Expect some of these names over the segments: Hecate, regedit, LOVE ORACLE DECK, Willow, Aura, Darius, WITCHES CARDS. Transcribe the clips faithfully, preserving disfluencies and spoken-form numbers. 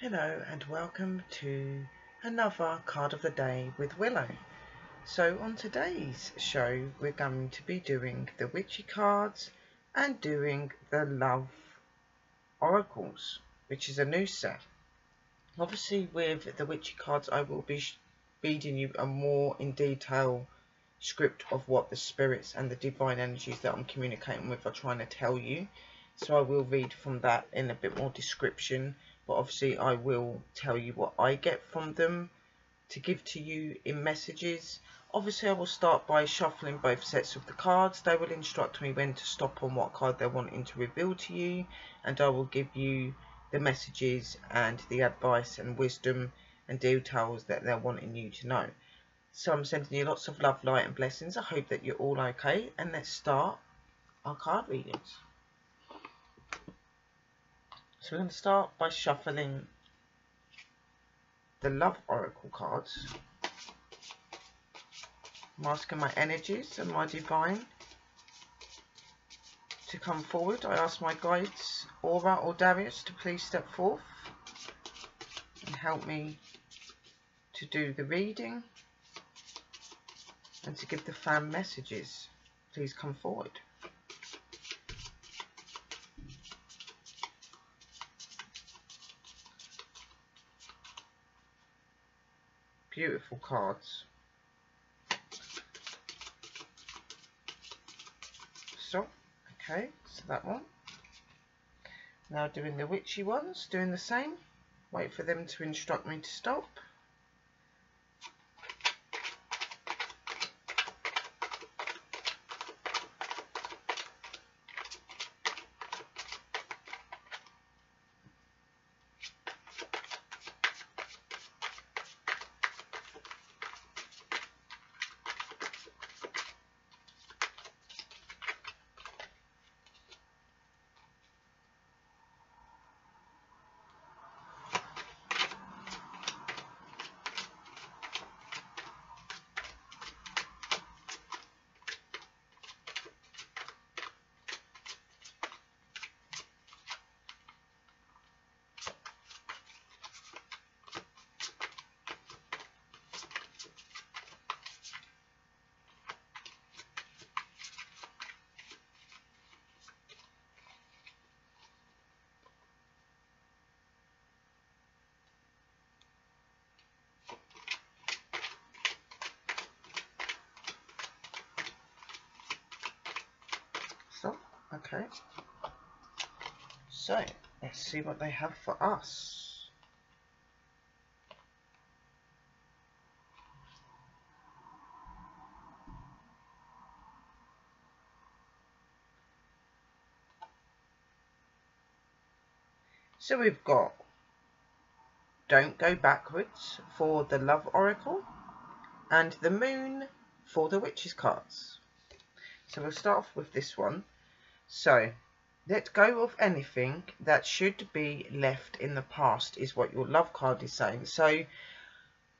Hello and welcome to another card of the day with Willow. So on today's show we're going to be doing the witchy cards and doing the love oracles, which is a new set. Obviously with the witchy cards I will be reading you a more in detail script of what the spirits and the divine energies that I'm communicating with are trying to tell you. So I will read from that in a bit more description. But obviously I will tell you what I get from them to give to you in messages. Obviously I will start by shuffling both sets of the cards. They will instruct me when to stop on what card they're wanting to reveal to you, and I will give you the messages and the advice and wisdom and details that they're wanting you to know. So I'm sending you lots of love, light and blessings. I hope that you're all okay, and let's start our card readings. So we're going to start by shuffling the Love Oracle cards. I'm asking my energies and my divine to come forward. I ask my guides, Aura or Darius, to please step forth and help me to do the reading and to give the fan messages. Please come forward. Beautiful cards. Stop. Okay, so that one. Now doing the witchy ones, doing the same. Wait for them to instruct me to stop. Okay, so let's see what they have for us. So we've got Don't Go Backwards for the Love Oracle and the Moon for the Witches cards. So we'll start off with this one. So, let go of anything that should be left in the past is what your love card is saying. So,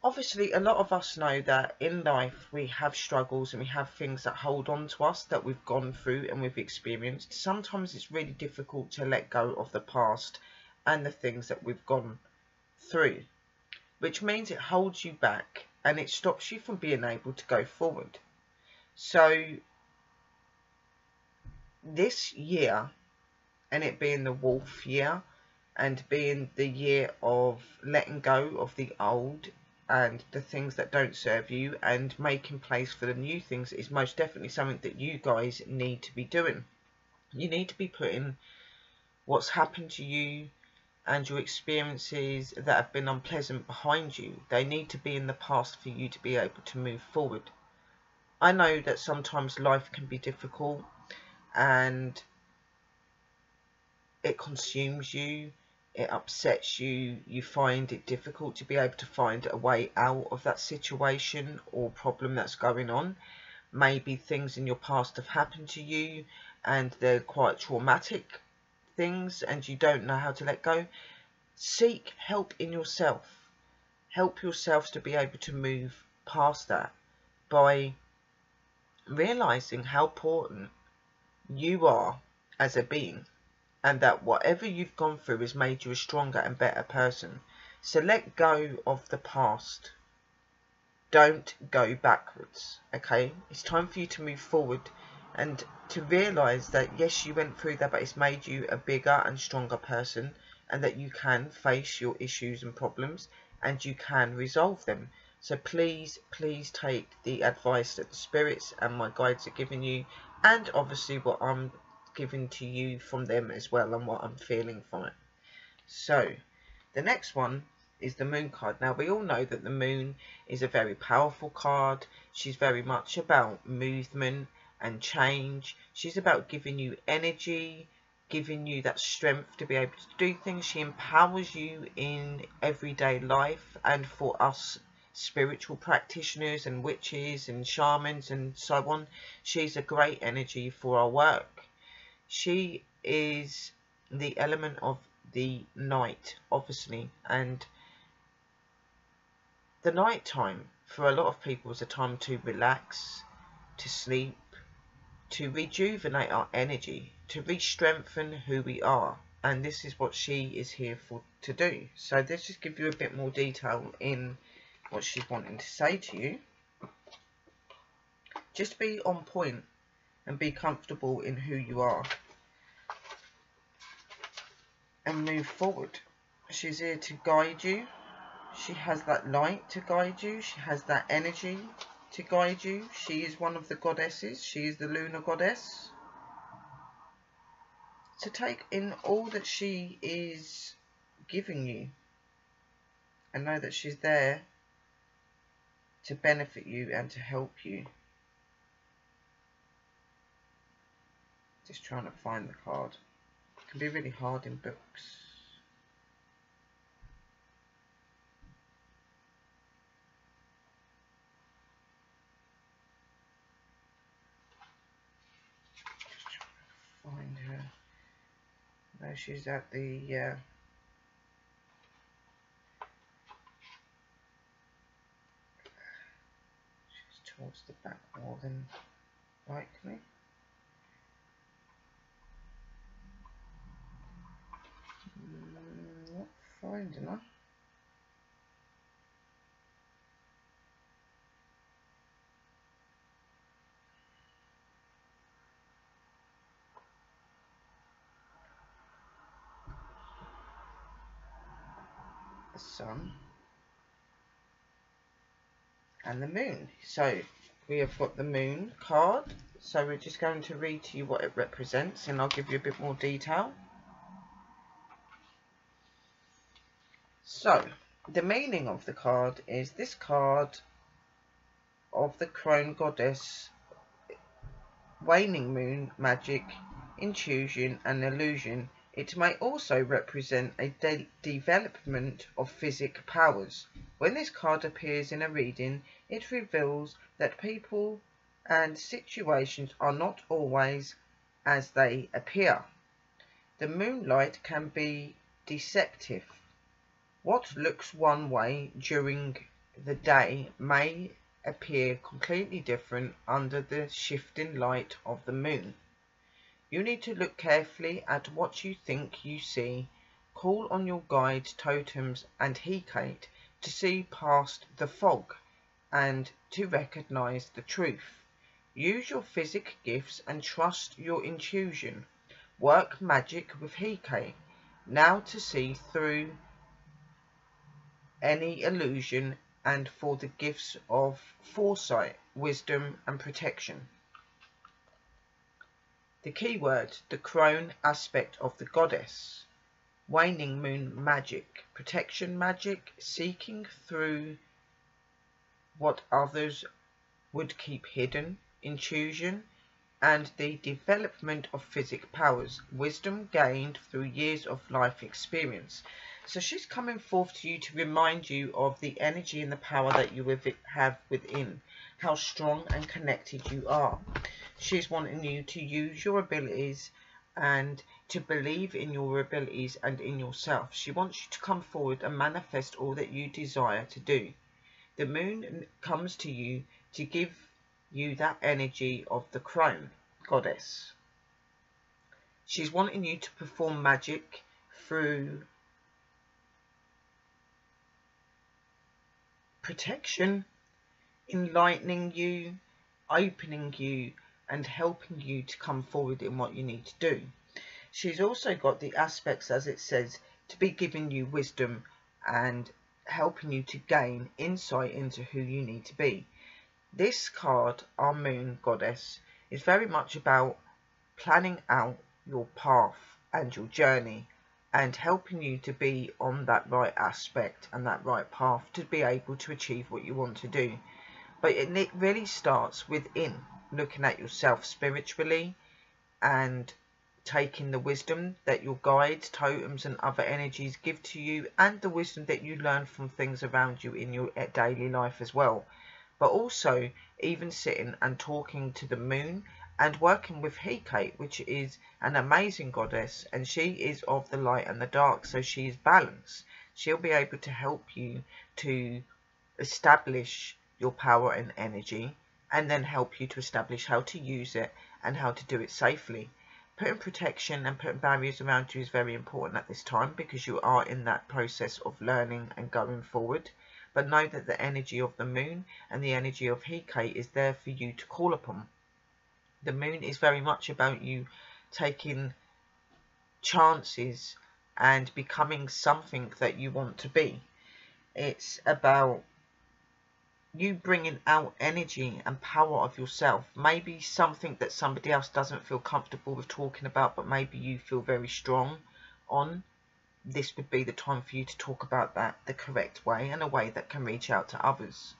obviously a lot of us know that in life we have struggles and we have things that hold on to us that we've gone through and we've experienced. Sometimes it's really difficult to let go of the past and the things that we've gone through, which means it holds you back and it stops you from being able to go forward. So, this year, and it being the wolf year and being the year of letting go of the old and the things that don't serve you and making place for the new things, is most definitely something that you guys need to be doing. You need to be putting what's happened to you and your experiences that have been unpleasant behind you. They need to be in the past for you to be able to move forward. I know that sometimes life can be difficult and it consumes you, it upsets you, you find it difficult to be able to find a way out of that situation or problem that's going on. Maybe things in your past have happened to you and they're quite traumatic things and you don't know how to let go. Seek help in yourself. Help yourselves to be able to move past that by realising how important you are as a being and that whatever you've gone through has made you a stronger and better person. So let go of the past. Don't go backwards, okay? It's time for you to move forward and to realise that, yes, you went through that, but it's made you a bigger and stronger person, and that you can face your issues and problems, and you can resolve them. So please, please take the advice that the spirits and my guides are giving you, and obviously what I'm giving to you from them as well, and what I'm feeling from it. So, the next one is the Moon card. Now, we all know that the Moon is a very powerful card. She's very much about movement and change. She's about giving you energy, giving you that strength to be able to do things. She empowers you in everyday life, and for us spiritual practitioners and witches and shamans and so on, she's a great energy for our work. She is the element of the night, obviously, and the night time for a lot of people is a time to relax, to sleep, to rejuvenate our energy, to re-strengthen who we are, and this is what she is here for to do. So let's just give you a bit more detail in what she's wanting to say to you. Just be on point and be comfortable in who you are and move forward. She's here to guide you. She has that light to guide you. She has that energy to guide you. She is one of the goddesses. She is the lunar goddess. So take in all that she is giving you and know that she's there to benefit you and to help you. Just trying to find the card. It can be really hard in books. Just trying to find her. No, she's at the uh, towards the back more than likely. Mm, not finding her. The sun and the moon. So we have got the Moon card, so we're just going to read to you what it represents and I'll give you a bit more detail. So the meaning of the card is, this card of the crone goddess, waning moon, magic, intuition and illusion. It may also represent a de development of physic powers. When this card appears in a reading, it reveals that people and situations are not always as they appear. The moonlight can be deceptive. What looks one way during the day may appear completely different under the shifting light of the moon. You need to look carefully at what you think you see. Call on your guides, totems and Hecate to see past the fog and to recognise the truth. Use your physic gifts and trust your intuition. Work magic with Hecate now to see through any illusion and for the gifts of foresight, wisdom and protection. The key word, the crone aspect of the goddess, waning moon magic, protection magic, seeking through what others would keep hidden, intuition, and the development of physic powers, wisdom gained through years of life experience. So she's coming forth to you to remind you of the energy and the power that you have within, how strong and connected you are. She's wanting you to use your abilities and to believe in your abilities and in yourself. She wants you to come forward and manifest all that you desire to do. The moon comes to you to give you that energy of the crone goddess. She's wanting you to perform magic through protection, enlightening you, opening you, and helping you to come forward in what you need to do. She's also got the aspects, as it says, to be giving you wisdom and helping you to gain insight into who you need to be. This card, our moon goddess, is very much about planning out your path and your journey and helping you to be on that right aspect and that right path to be able to achieve what you want to do. But it, it really starts within, looking at yourself spiritually and taking the wisdom that your guides, totems and other energies give to you, and the wisdom that you learn from things around you in your daily life as well. But also even sitting and talking to the moon and working with Hecate, which is an amazing goddess, and she is of the light and the dark, so she is balanced. She'll be able to help you to establish your power and energy, and then help you to establish how to use it and how to do it safely. Putting protection and putting barriers around you is very important at this time, because you are in that process of learning and going forward. But know that the energy of the moon and the energy of Hecate is there for you to call upon. The moon is very much about you taking chances and becoming something that you want to be. It's about you bringing out energy and power of yourself. Maybe something that somebody else doesn't feel comfortable with talking about, but maybe you feel very strong on. This would be the time for you to talk about that the correct way and a way that can reach out to others.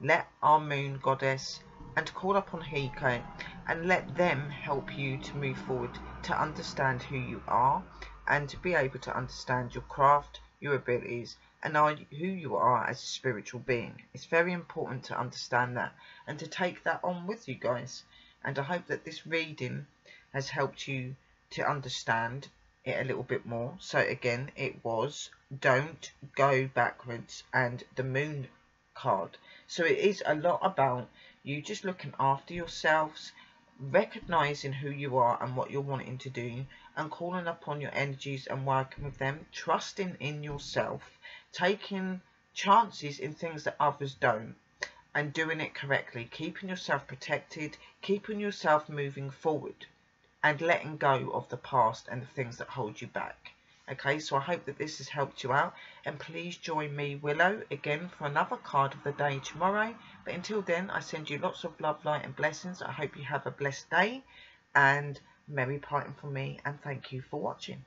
Let our moon goddess and call upon Hecate and let them help you to move forward, to understand who you are and to be able to understand your craft, your abilities and are, who you are as a spiritual being. It's very important to understand that and to take that on with you guys, and I hope that this reading has helped you to understand it a little bit more. So again, it was Don't Go Backwards and the moon card. So it is a lot about you just looking after yourselves, recognizing who you are and what you're wanting to do, and calling upon your energies and working with them, trusting in yourself, taking chances in things that others don't, and doing it correctly, keeping yourself protected, keeping yourself moving forward, and letting go of the past and the things that hold you back. Okay, so I hope that this has helped you out, and please join me, Willow, again for another card of the day tomorrow. But until then, I send you lots of love, light and blessings. I hope you have a blessed day, and merry parting from me, and thank you for watching.